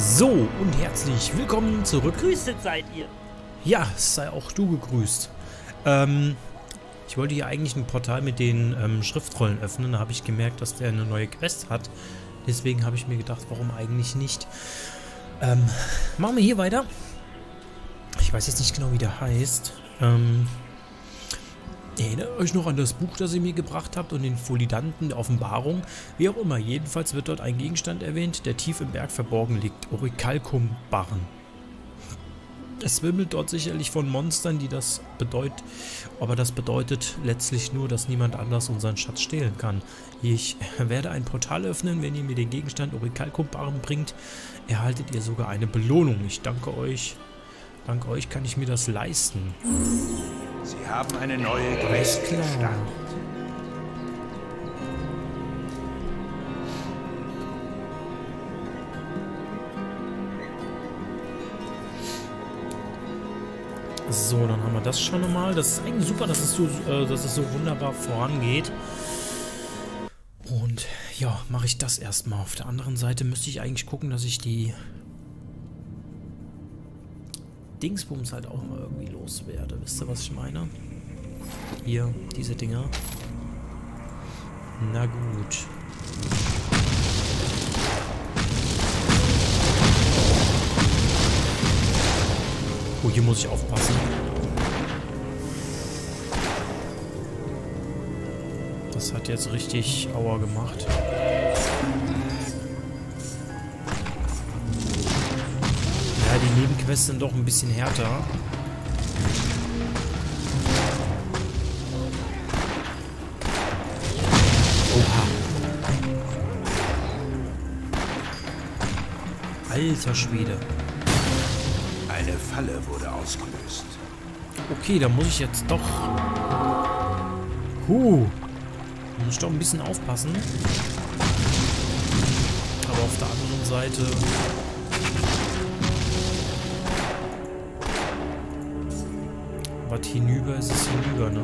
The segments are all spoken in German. So, und herzlich willkommen zurück. Gegrüßet seid ihr. Ja, sei auch du gegrüßt. Ich wollte hier eigentlich ein Portal mit den Schriftrollen öffnen. Da habe ich gemerkt, dass der eine neue Quest hat. Deswegen habe ich mir gedacht, warum eigentlich nicht. Machen wir hier weiter. Ich weiß jetzt nicht genau, wie der heißt. Erinnert euch noch an das Buch, das ihr mir gebracht habt und den Folianten der Offenbarung. Wie auch immer, jedenfalls wird dort ein Gegenstand erwähnt, der tief im Berg verborgen liegt. Orichalcum-Barren. Es wimmelt dort sicherlich von Monstern, die das bedeutet. Aber das bedeutet letztlich nur, dass niemand anders unseren Schatz stehlen kann. Ich werde ein Portal öffnen, wenn ihr mir den Gegenstand Orichalcum-Barren bringt, erhaltet ihr sogar eine Belohnung. Ich danke euch. Dank euch kann ich mir das leisten. Sie haben eine neue Quest gestartet. So, dann haben wir das schon nochmal. Das ist eigentlich super, dass es so wunderbar vorangeht. Und ja, mache ich das erstmal. Auf der anderen Seite müsste ich eigentlich gucken, dass ich die Dingsbums halt auch mal irgendwie loswerde. Wisst ihr, was ich meine? Hier, diese Dinger. Na gut. Oh, hier muss ich aufpassen. Das hat jetzt richtig Aua gemacht. Die Nebenquests sind doch ein bisschen härter. Oha. Alter Schwede. Eine Falle wurde ausgelöst. Okay, da muss ich jetzt doch... muss ich doch ein bisschen aufpassen. Aber auf der anderen Seite... Was hinüber ist, ist hinüber, ne?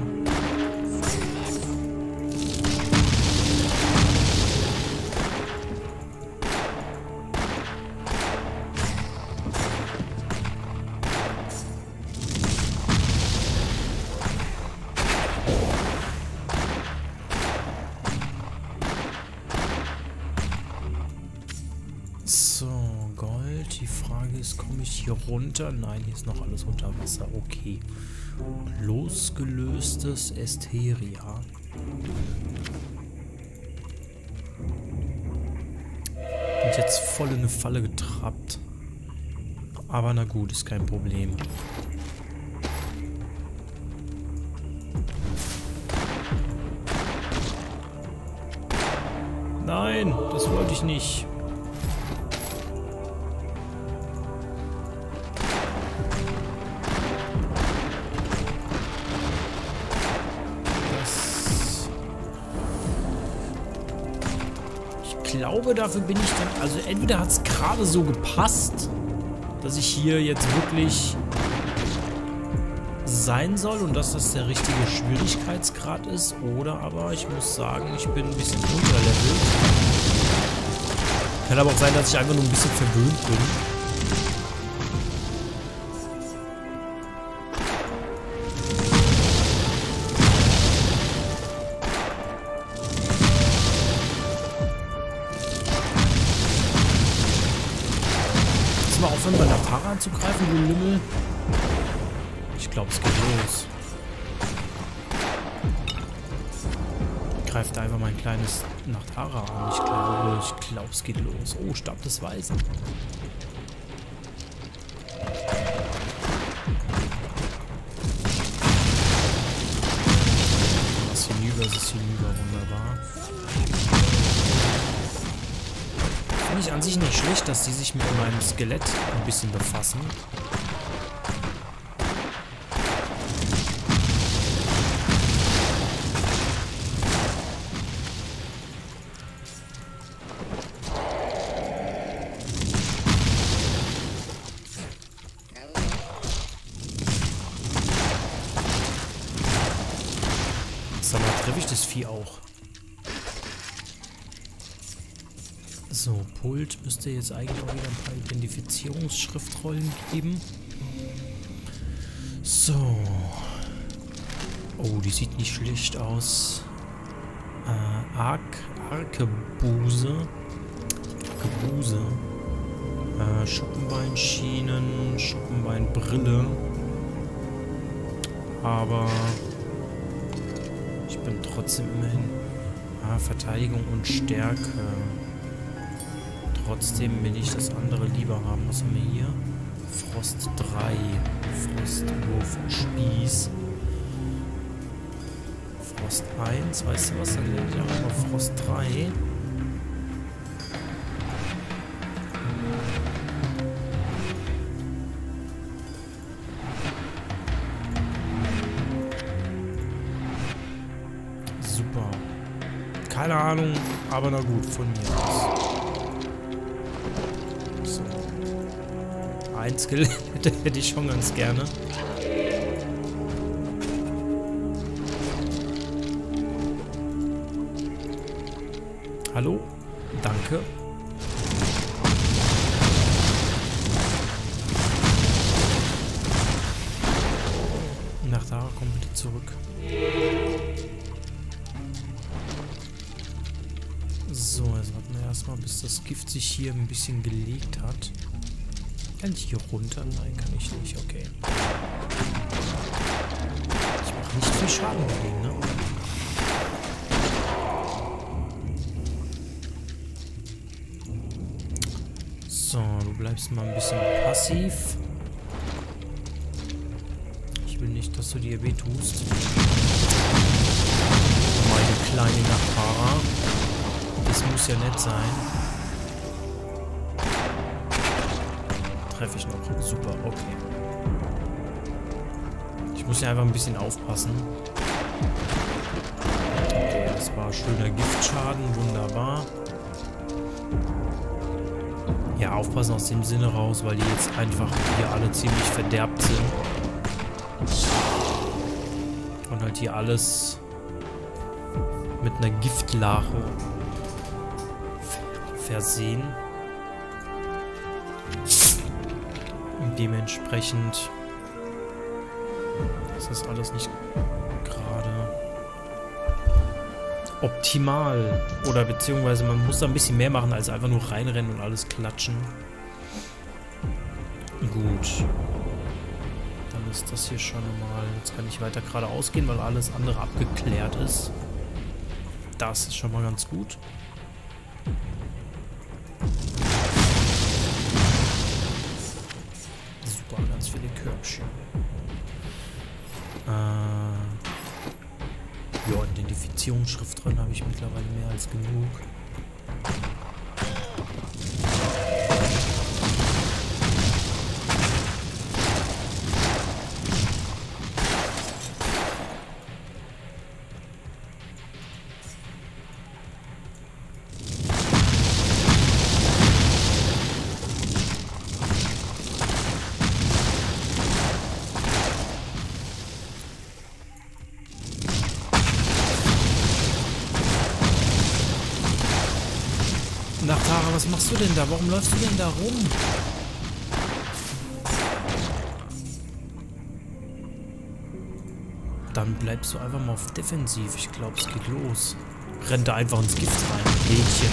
So, Gold. Die Frage ist, komme ich hier runter? Nein, hier ist noch alles unter Wasser. Okay. Losgelöstes Asteria. Und jetzt voll in eine Falle getrappt. Aber na gut, ist kein Problem. Nein, das wollte ich nicht. Ich glaube, dafür bin ich dann... Also entweder hat es gerade so gepasst, dass ich hier jetzt wirklich sein soll und dass das der richtige Schwierigkeitsgrad ist, oder aber ich muss sagen, ich bin ein bisschen unterlevelt. Kann aber auch sein, dass ich einfach nur ein bisschen verwöhnt bin. Bei der Para anzugreifen, du Lümmel. Ich glaube, es geht los. Greift einfach mein kleines Nachtara an. Ich glaube, es geht los. Oh, Stab des Weisen. Was hinüber ist, ist hinüber. Wunderbar. Finde ich an sich nicht schlecht, dass sie sich mit meinem Skelett ein bisschen befassen. So, Pult müsste jetzt eigentlich auch wieder ein paar Identifizierungsschriftrollen geben. So. Oh, die sieht nicht schlecht aus. Arkebuse. Schuppenbeinschienen, Schuppenbeinbrille. Aber ich bin trotzdem immerhin. Verteidigung und Stärke. Trotzdem will ich das andere lieber haben. Was haben wir hier? Frost 3. Frostwurf Spieß. Frost 1. Weißt du was? Dann nehme ich einfach mal Frost 3. Super. Keine Ahnung, aber na gut, von mir aus. Ein Skill hätte ich schon ganz gerne. Hallo? Danke. Nach da, komm bitte zurück. So, jetzt warten wir erstmal, bis das Gift sich hier ein bisschen gelegt hat. Kann ich hier runter? Nein, kann ich nicht. Okay. Ich mache nicht viel Schaden mit denen, ne? So, du bleibst mal ein bisschen passiv. Ich will nicht, dass du dir weh tust. Meine kleine Nachfahrer. Das muss ja nett sein. Treffe ich noch. Super, okay. Ich muss ja einfach ein bisschen aufpassen. Okay, das war schöner Giftschaden. Wunderbar. Ja, aufpassen aus dem Sinne raus, weil die jetzt einfach hier alle ziemlich verderbt sind. Und halt hier alles mit einer Giftlache versehen. Dementsprechend ist das alles nicht gerade optimal. Oder beziehungsweise man muss da ein bisschen mehr machen, als einfach nur reinrennen und alles klatschen. Gut. Dann ist das hier schon mal... Jetzt kann ich weiter geradeaus gehen, weil alles andere abgeklärt ist. Das ist schon mal ganz gut. Ja, Identifizierungsschrift drin habe ich mittlerweile mehr als genug. Nachtara, was machst du denn da? Warum läufst du denn da rum? Dann bleibst du einfach mal auf defensiv. Ich glaube, es geht los. Renn da einfach ins Gift rein. Mädchen.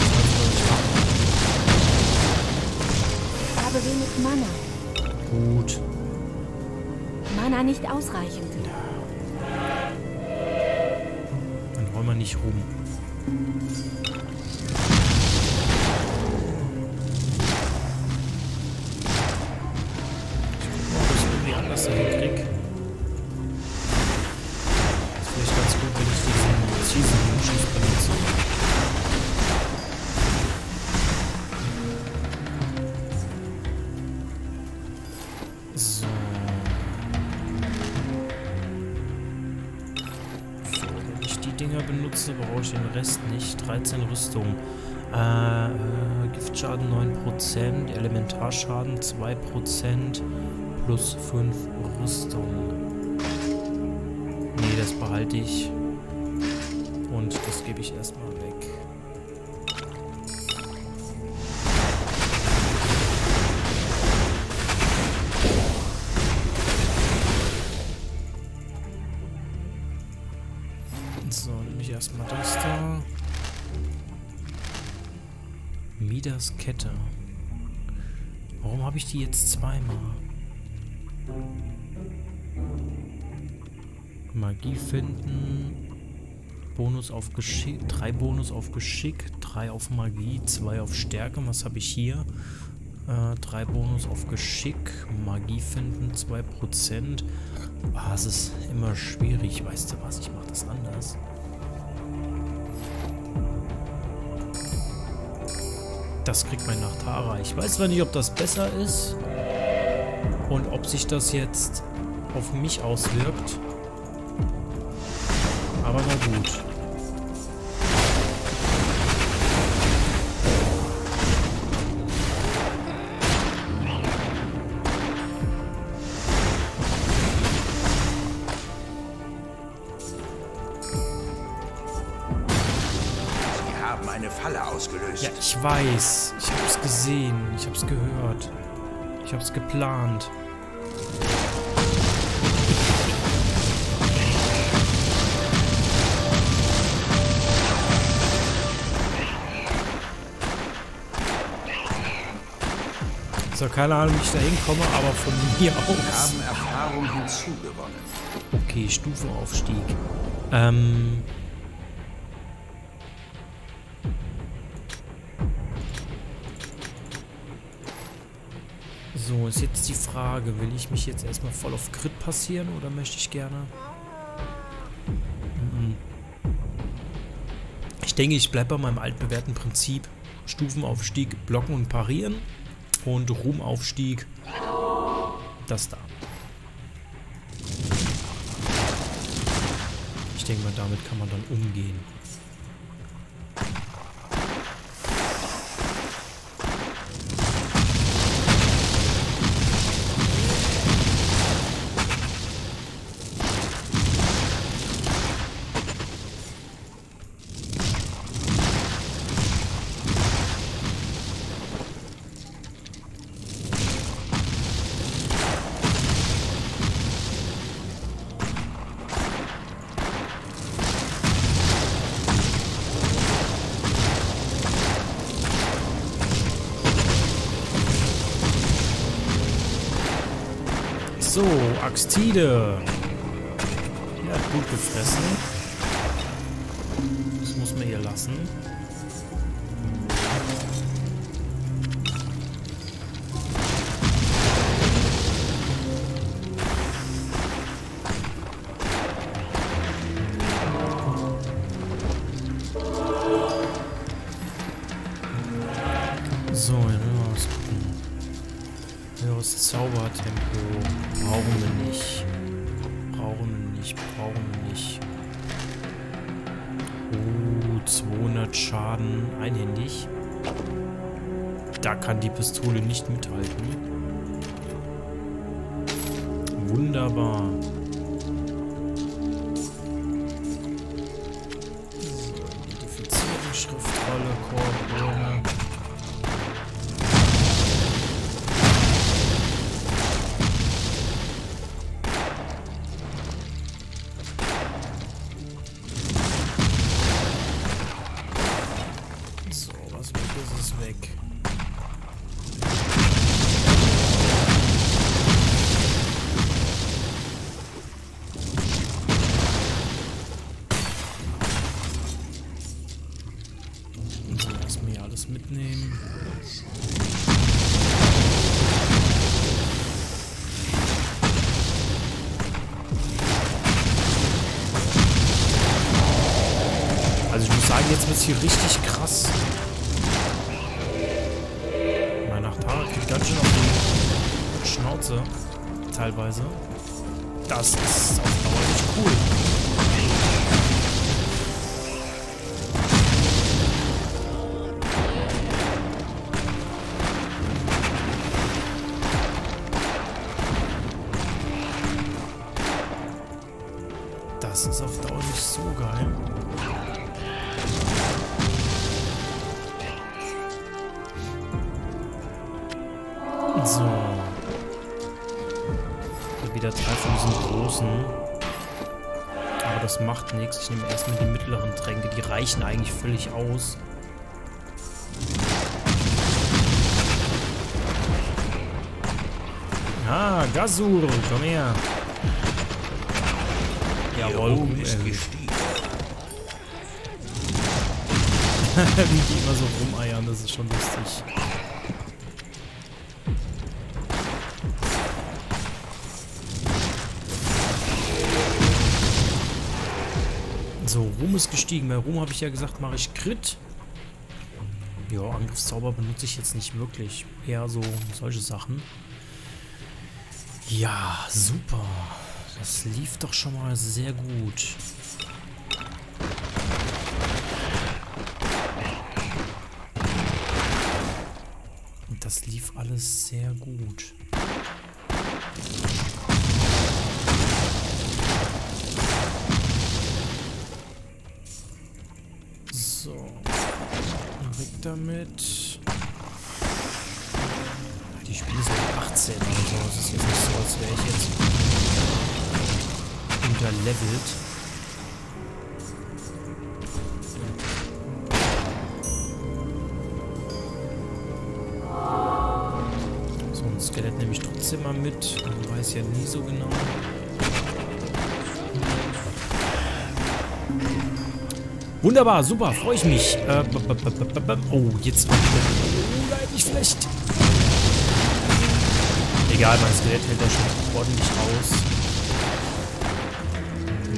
Habe wenig Mana. Gut. Mana nicht ausreichend. Dann wollen wir nicht rum. Brauche ich den Rest nicht. 13 Rüstung. Giftschaden 9%, Elementarschaden 2% plus 5 Rüstung. Nee, das behalte ich. Und das gebe ich erstmal weg. Midas Kette. Warum habe ich die jetzt zweimal? Magie finden. Bonus auf Geschick. 3 Bonus auf Geschick. 3 auf Magie. 2 auf Stärke. Was habe ich hier? 3 Bonus auf Geschick. Magie finden. 2%. Ah, es ist immer schwierig. Weißt du was? Ich mache das anders. Das kriegt mein Nachtara. Ich weiß zwar nicht, ob das besser ist und ob sich das jetzt auf mich auswirkt. Aber na gut. Ja, ich weiß. Ich hab's gesehen. Ich hab's gehört. Ich hab's geplant. So, keine Ahnung, wie ich da hinkomme, aber von mir aus. Wir haben Erfahrung hinzugewonnen. Okay, Stufenaufstieg. So, ist jetzt die Frage, will ich mich jetzt erstmal voll auf Crit passieren oder möchte ich gerne... Ich denke, ich bleibe bei meinem altbewährten Prinzip. Stufenaufstieg, blocken und parieren und Ruhmaufstieg, das da. Ich denke mal, damit kann man dann umgehen. So, Axtide. Ja, gut gefressen. Das muss man hier lassen. So, ja, was gucken. Höheres Zaubertempo. Brauchen wir nicht. Brauchen wir nicht. Brauchen wir nicht. Oh, 200 Schaden. Einhändig. Da kann die Pistole nicht mithalten. Wunderbar. Identifizierung, Schriftrolle, Korböhne. Mitnehmen. Also ich muss sagen, jetzt wird es hier richtig krass. Mein Nachtara kriegt ganz schön auf die Schnauze. Teilweise. Das ist auf Dauer nicht cool. Das ist auf Dauer nicht so geil. So. Wieder treffen diesen großen. Aber das macht nichts. Ich nehme erstmal die mittleren Tränke. Die reichen eigentlich völlig aus. Ah, Gazur, komm her. Jawohl. Wie die immer so rumeiern, das ist schon lustig. So, Ruhm ist gestiegen. Bei Ruhm habe ich ja gesagt, mache ich Crit. Ja, Angriffszauber benutze ich jetzt nicht wirklich. Eher so solche Sachen. Ja, super. Das lief doch schon mal sehr gut. Und das lief alles sehr gut. So. Weg damit. Die Spiele sind 18 oder so. Das ist jetzt nicht so, als wäre ich jetzt unterlevelt. So, ein Skelett nehme ich trotzdem mal mit. Man weiß ja nie so genau. Wunderbar, super, freue ich mich. Oh, jetzt war ich schlecht. Egal, mein Skelett hält das schon ordentlich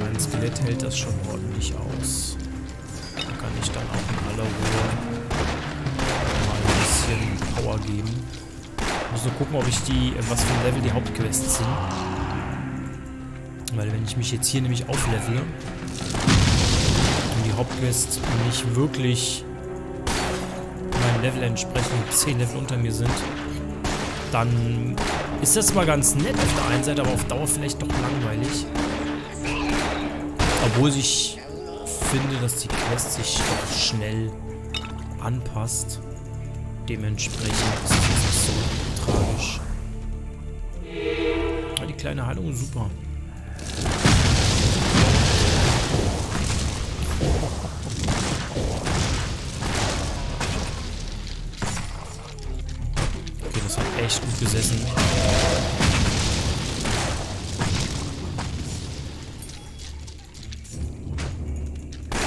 aus. Mein Skelett hält das schon ordentlich aus. Da kann ich dann auch in aller Ruhe mal ein bisschen Power geben. Ich muss nur gucken, ob ich was für ein Level die Hauptquests sind. Weil wenn ich mich jetzt hier nämlich auflevele und die Hauptquests nicht wirklich meinem Level entsprechen, 10 Level unter mir sind, dann ist das zwar ganz nett auf der einen Seite, aber auf Dauer vielleicht doch langweilig. Obwohl ich finde, dass die Quest sich doch schnell anpasst. Dementsprechend ist das nicht so tragisch. Aber die kleine Heilung ist super. Echt gut gesessen. Das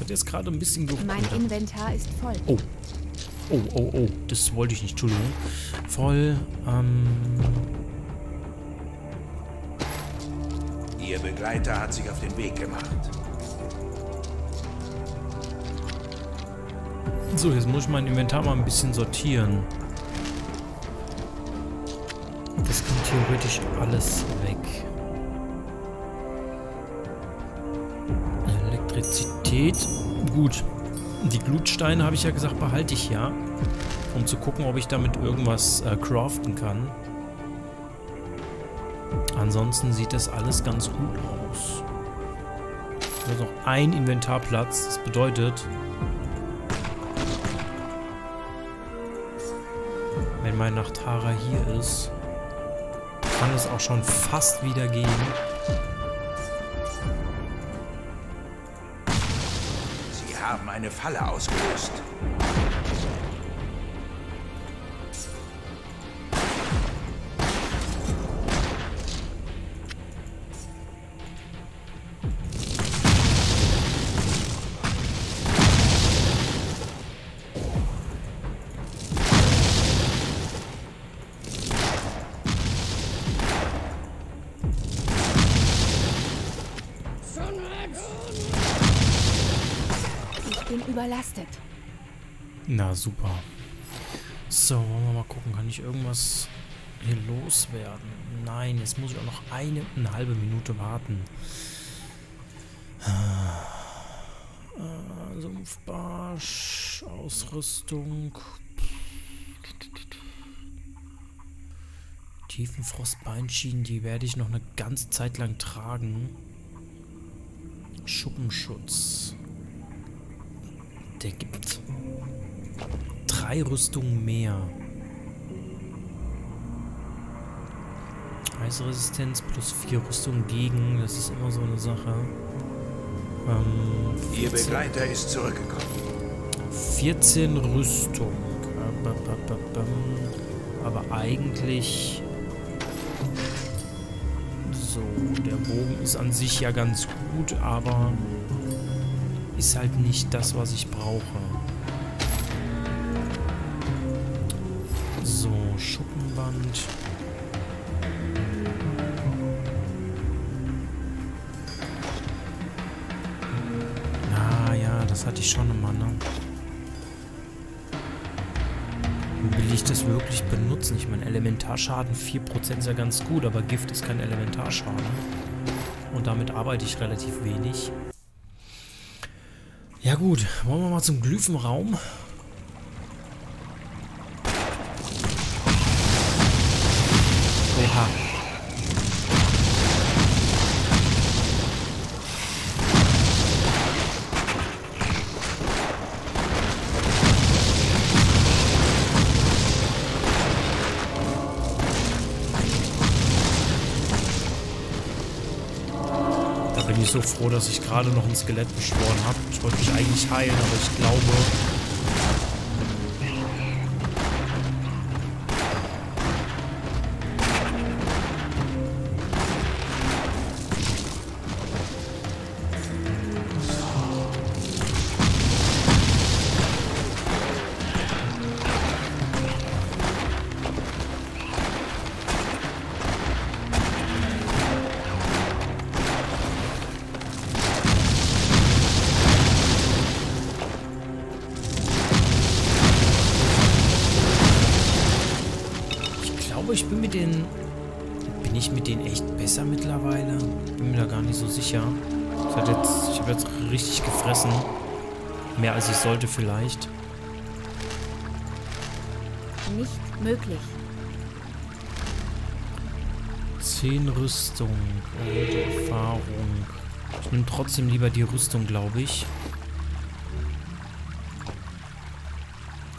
hat jetzt gerade ein bisschen gerufen. Mein Inventar ist voll. Oh. Oh, oh, oh. Das wollte ich nicht. Entschuldigung. Voll. Ihr Begleiter hat sich auf den Weg gemacht. So, jetzt muss ich mein Inventar mal ein bisschen sortieren. Das kommt theoretisch alles weg. Elektrizität. Gut. Die Glutsteine, habe ich ja gesagt, behalte ich ja. Um zu gucken, ob ich damit irgendwas craften kann. Ansonsten sieht das alles ganz gut aus. Da ist noch ein Inventarplatz. Das bedeutet... Wenn mein Nachthaarer hier ist, kann es auch schon fast wieder gehen. Sie haben eine Falle ausgelöst. Überlastet. Na super. So, wollen wir mal gucken, kann ich irgendwas hier loswerden? Nein, jetzt muss ich auch noch eine halbe Minute warten. Sumpfbarsch, Ausrüstung. Tiefenfrostbeinschienen, die werde ich noch eine ganze Zeit lang tragen. Schuppenschutz. Der gibt 3 Rüstungen mehr. Eisresistenz plus 4 Rüstungen gegen. Das ist immer so eine Sache. Ihr Begleiter ist zurückgekommen. 14 Rüstung. Aber eigentlich... So, der Bogen ist an sich ja ganz gut, aber ist halt nicht das, was ich brauche. So, Schuppenband. Naja, das hatte ich schon immer, ne? Will ich das wirklich benutzen? Ich meine, Elementarschaden 4% ist ja ganz gut, aber Gift ist kein Elementarschaden. Und damit arbeite ich relativ wenig. Ja gut, wollen wir mal zum Glyphenraum. Oha. Ich bin so froh, dass ich gerade noch ein Skelett beschworen habe. Ich wollte mich eigentlich heilen, aber ich bin ich mit denen echt besser mittlerweile? Bin mir da gar nicht so sicher. Ich habe jetzt richtig gefressen. Mehr als ich sollte vielleicht. Nicht möglich. 10 Rüstung. Und Erfahrung. Ich nehme trotzdem lieber die Rüstung, glaube ich.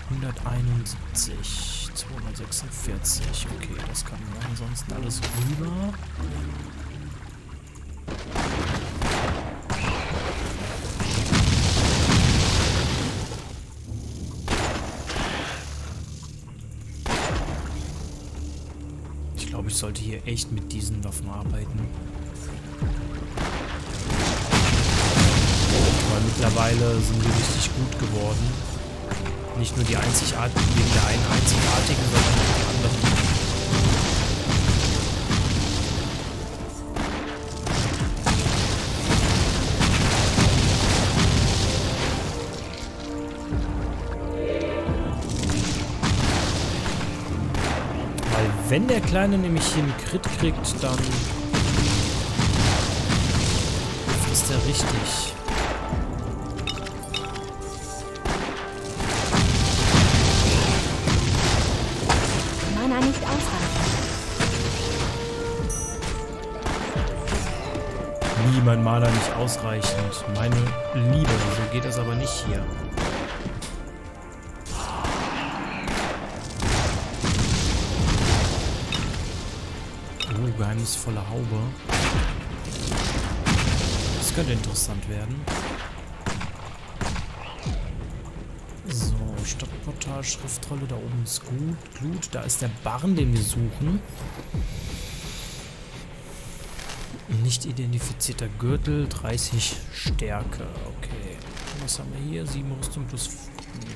171. 246, okay, das kann man ansonsten alles rüber. Ich glaube, ich sollte hier echt mit diesen Waffen arbeiten. Weil mittlerweile sind die richtig gut geworden. Nicht nur die einzigartigen, wegen der einen einzigartigen, sondern auch die anderen. Weil wenn der Kleine nämlich hier einen Crit kriegt, dann frisst er richtig. Mein Maler nicht ausreichend. Meine Liebe, so geht das aber nicht hier. Oh, geheimnisvolle Haube. Das könnte interessant werden. So, Stadtportal, Schriftrolle, da oben ist gut. Glut, da ist der Barren, den wir suchen. Nicht identifizierter Gürtel, 30 Stärke, okay. Was haben wir hier? 7 Rüstung plus...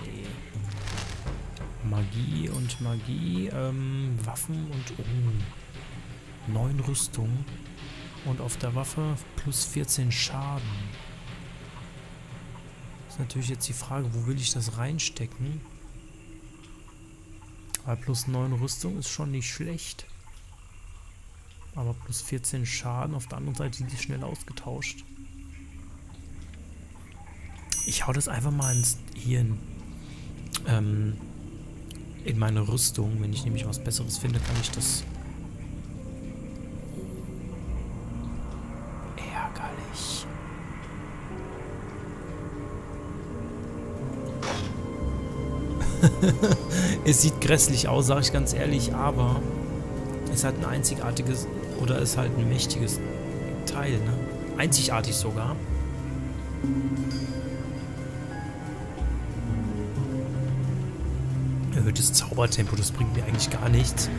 Nee. Magie und Magie, Waffen und... Oh. 9 Rüstung. Und auf der Waffe plus 14 Schaden. Ist natürlich jetzt die Frage, wo will ich das reinstecken? Aber plus 9 Rüstung ist schon nicht schlecht. Aber plus 14 Schaden, auf der anderen Seite sind die schnell ausgetauscht. Ich hau das einfach mal in meine Rüstung. Wenn ich nämlich was Besseres finde, kann ich das... Ärgerlich. Es sieht grässlich aus, sage ich ganz ehrlich, aber... Es hat ein einzigartiges... Oder ist halt ein mächtiges Teil, ne? Einzigartig sogar. erhöhtes Zaubertempo, das bringt mir eigentlich gar nichts.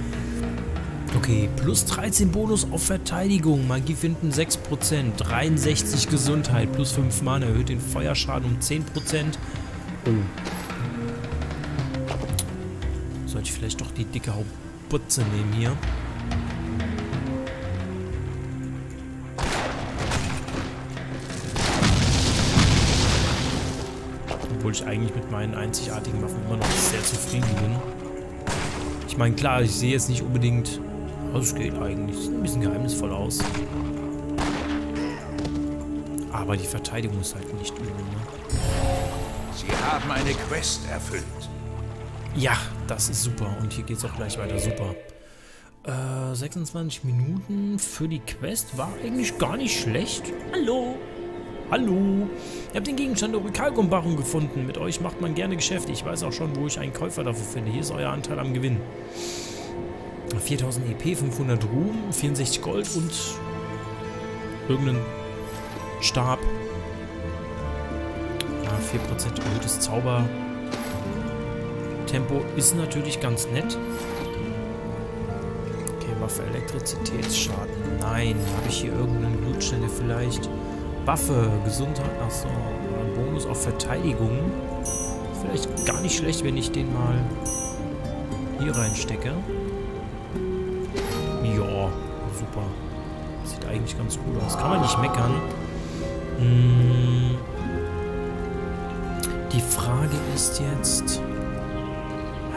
Okay, plus 13 Bonus auf Verteidigung, Magie finden 6%, 63 Gesundheit, plus 5 Mana, erhöht den Feuerschaden um 10%. Oh. Sollte ich vielleicht doch die dicke Haubutze nehmen hier. Obwohl ich eigentlich mit meinen einzigartigen Waffen immer noch sehr zufrieden bin. Ich meine, klar, ich sehe jetzt nicht unbedingt... Das geht eigentlich. Sieht ein bisschen geheimnisvoll aus. Aber die Verteidigung ist halt nicht übel, ne? Sie haben eine Quest erfüllt. Ja, das ist super. Und hier geht's auch gleich weiter. Super. 26 Minuten für die Quest war eigentlich gar nicht schlecht. Hallo. Hallo. Ihr habt den Gegenstand der Orichalcum-Barren gefunden. Mit euch macht man gerne Geschäfte. Ich weiß auch schon, wo ich einen Käufer dafür finde. Hier ist euer Anteil am Gewinn. 4000 EP, 500 Ruhm, 64 Gold und irgendeinen Stab. Ja, 4% erhöhtes Zaubertempo ist natürlich ganz nett. Okay, Waffe Elektrizitätsschaden. Nein, habe ich hier irgendeinen Blutstein, der vielleicht... Waffe, Gesundheit, achso, Bonus auf Verteidigung. Vielleicht gar nicht schlecht, wenn ich den mal hier reinstecke. Ja, super. Sieht eigentlich ganz gut aus. Kann man nicht meckern. Die Frage ist jetzt...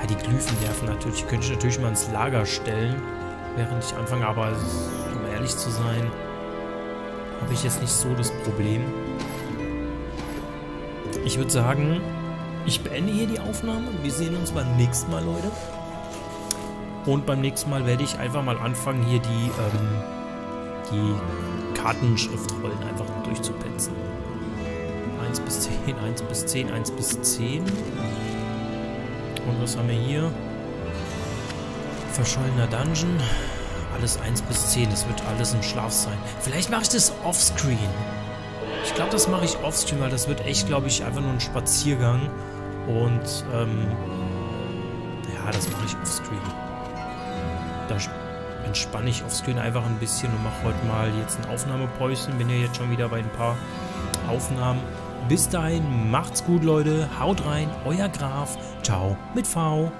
Ja, die Glyphen nerven natürlich. Die könnte ich natürlich mal ins Lager stellen, während ich anfange. Aber um ehrlich zu sein, habe ich jetzt nicht so das Problem. Ich würde sagen, ich beende hier die Aufnahme. Wir sehen uns beim nächsten Mal, Leute. Und beim nächsten Mal werde ich einfach mal anfangen, hier die Kartenschriftrollen einfach durchzupetzen. 1 bis 10, 1 bis 10, 1 bis 10. Und was haben wir hier? Verschollener Dungeon. Alles 1 bis 10. Das wird alles im Schlaf sein. Vielleicht mache ich das offscreen. Ich glaube, das mache ich offscreen, weil das wird echt, glaube ich, einfach nur ein Spaziergang. Und, ja, das mache ich offscreen. Da entspanne ich offscreen einfach ein bisschen und mache heute mal jetzt ein Aufnahmepäuschen. Bin ja jetzt schon wieder bei ein paar Aufnahmen. Bis dahin, macht's gut, Leute. Haut rein, euer Graf. Ciao mit V.